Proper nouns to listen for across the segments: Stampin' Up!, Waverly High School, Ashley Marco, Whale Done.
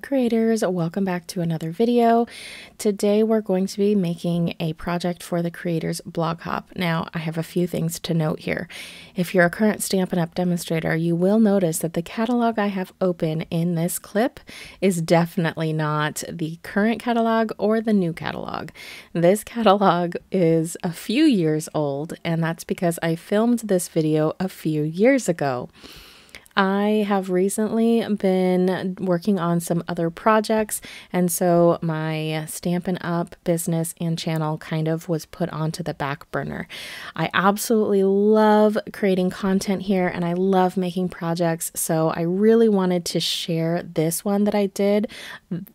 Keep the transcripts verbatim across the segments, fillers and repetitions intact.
Blog creators, welcome back to another video. Today we're going to be making a project for the Kre eight tors Blog Hop. Now I have a few things to note here. If you're a current Stampin' Up! Demonstrator, you will notice that the catalog I have open in this clip is definitely not the current catalog or the new catalog. This catalog is a few years old, and that's because I filmed this video a few years ago. I have recently been working on some other projects, and so my Stampin' Up! Business and channel kind of was put onto the back burner. I absolutely love creating content here, and I love making projects, so I really wanted to share this one that I did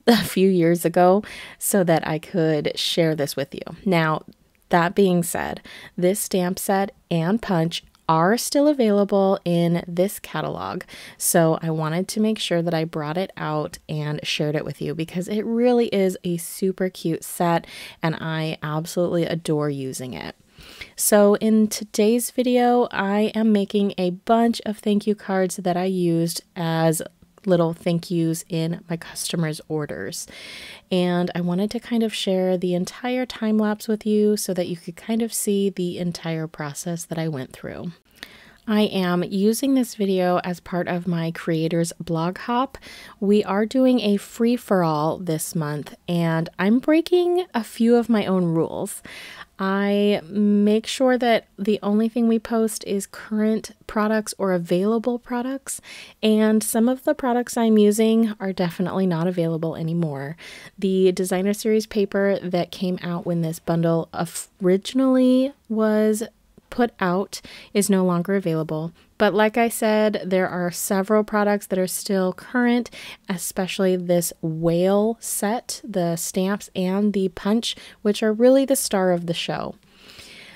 a few years ago so that I could share this with you. Now, that being said, this stamp set and punch are still available in this catalog, so I wanted to make sure that I brought it out and shared it with you because it really is a super cute set and I absolutely adore using it. So in today's video, I am making a bunch of thank you cards that I used as little thank yous in my customers' orders. And I wanted to kind of share the entire time lapse with you so that you could kind of see the entire process that I went through. I am using this video as part of my Kre eight tors Blog Hop. We are doing a free-for-all this month, and I'm breaking a few of my own rules. I make sure that the only thing we post is current products or available products, and some of the products I'm using are definitely not available anymore. The Designer Series paper that came out when this bundle originally was put out is no longer available. But like I said, there are several products that are still current, especially this whale set, the stamps and the punch, which are really the star of the show.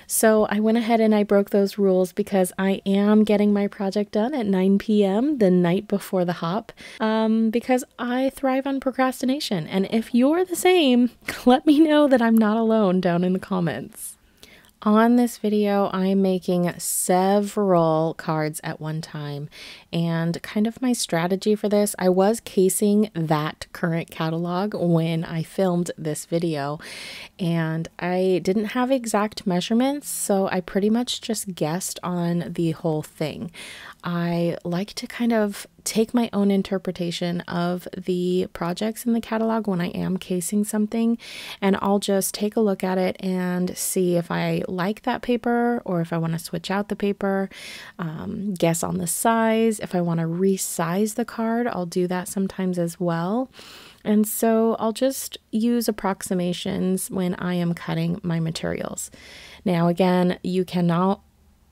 So I went ahead and I broke those rules because I am getting my project done at nine p m the night before the hop, um, because I thrive on procrastination. And if you're the same, let me know that I'm not alone down in the comments. On this video, I'm making several cards at one time, and kind of my strategy for this, I was casing that current catalog when I filmed this video, and I didn't have exact measurements, so I pretty much just guessed on the whole thing. I like to kind of take my own interpretation of the projects in the catalog when I am casing something, and I'll just take a look at it and see if I like that paper or if I want to switch out the paper, um, guess on the size. If I want to resize the card, I'll do that sometimes as well. And so I'll just use approximations when I am cutting my materials. Now again, you cannot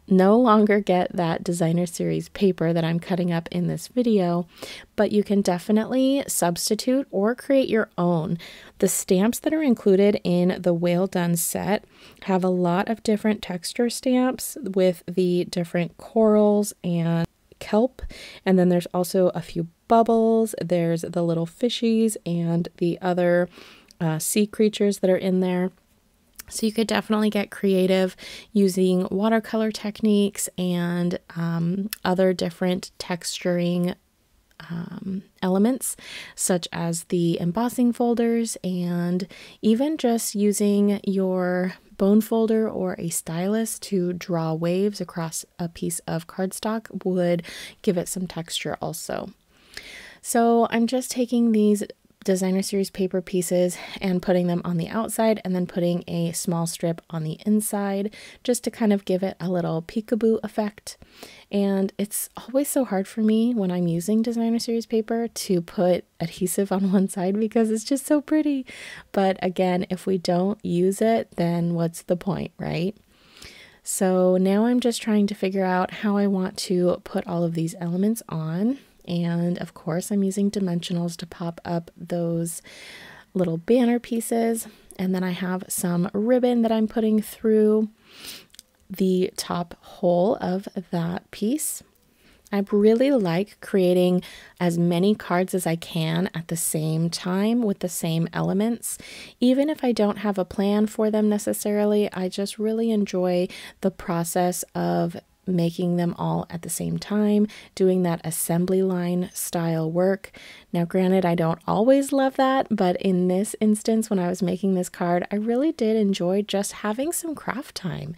no longer get that Designer Series paper that I'm cutting up in this video, but you can definitely substitute or create your own. The stamps that are included in the Whale Done set have a lot of different texture stamps with the different corals and kelp, and then there's also a few bubbles, there's the little fishies and the other uh, sea creatures that are in there. So you could definitely get creative using watercolor techniques and um, other different texturing um, elements, such as the embossing folders, and even just using your bone folder or a stylus to draw waves across a piece of cardstock would give it some texture also. So I'm just taking these Designer Series paper pieces and putting them on the outside and then putting a small strip on the inside just to kind of give it a little peekaboo effect. And it's always so hard for me when I'm using Designer Series paper to put adhesive on one side because it's just so pretty. But again, if we don't use it, then what's the point, right? So now I'm just trying to figure out how I want to put all of these elements on. And of course, I'm using dimensionals to pop up those little banner pieces. And then I have some ribbon that I'm putting through the top hole of that piece. I really like creating as many cards as I can at the same time with the same elements. Even if I don't have a plan for them necessarily, I just really enjoy the process of making them all at the same time, doing that assembly line style work. Now, granted, I don't always love that, but in this instance, when I was making this card, I really did enjoy just having some craft time,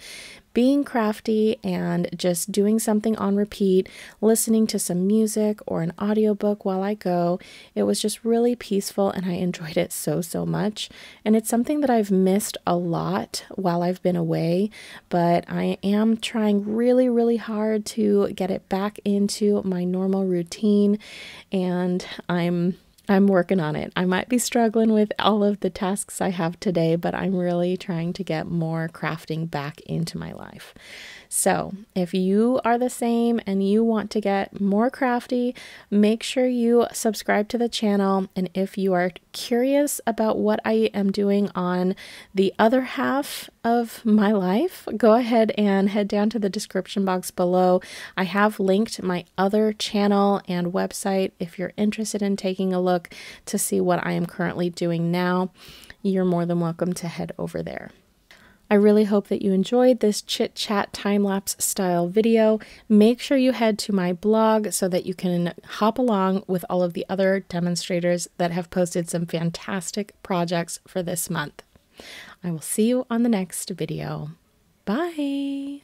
being crafty and just doing something on repeat, listening to some music or an audiobook while I go. It was just really peaceful and I enjoyed it so, so much. And it's something that I've missed a lot while I've been away, but I am trying really, really hard to get it back into my normal routine, and I'm I'm working on it. I might be struggling with all of the tasks I have today, but I'm really trying to get more crafting back into my life. So if you are the same and you want to get more crafty, make sure you subscribe to the channel. And if you are curious about what I am doing on the other half of my life, go ahead and head down to the description box below. I have linked my other channel and website if you're interested in taking a look to see what I am currently doing now. You're more than welcome to head over there. I really hope that you enjoyed this chit-chat time-lapse style video. Make sure you head to my blog so that you can hop along with all of the other demonstrators that have posted some fantastic projects for this month. I will see you on the next video. Bye!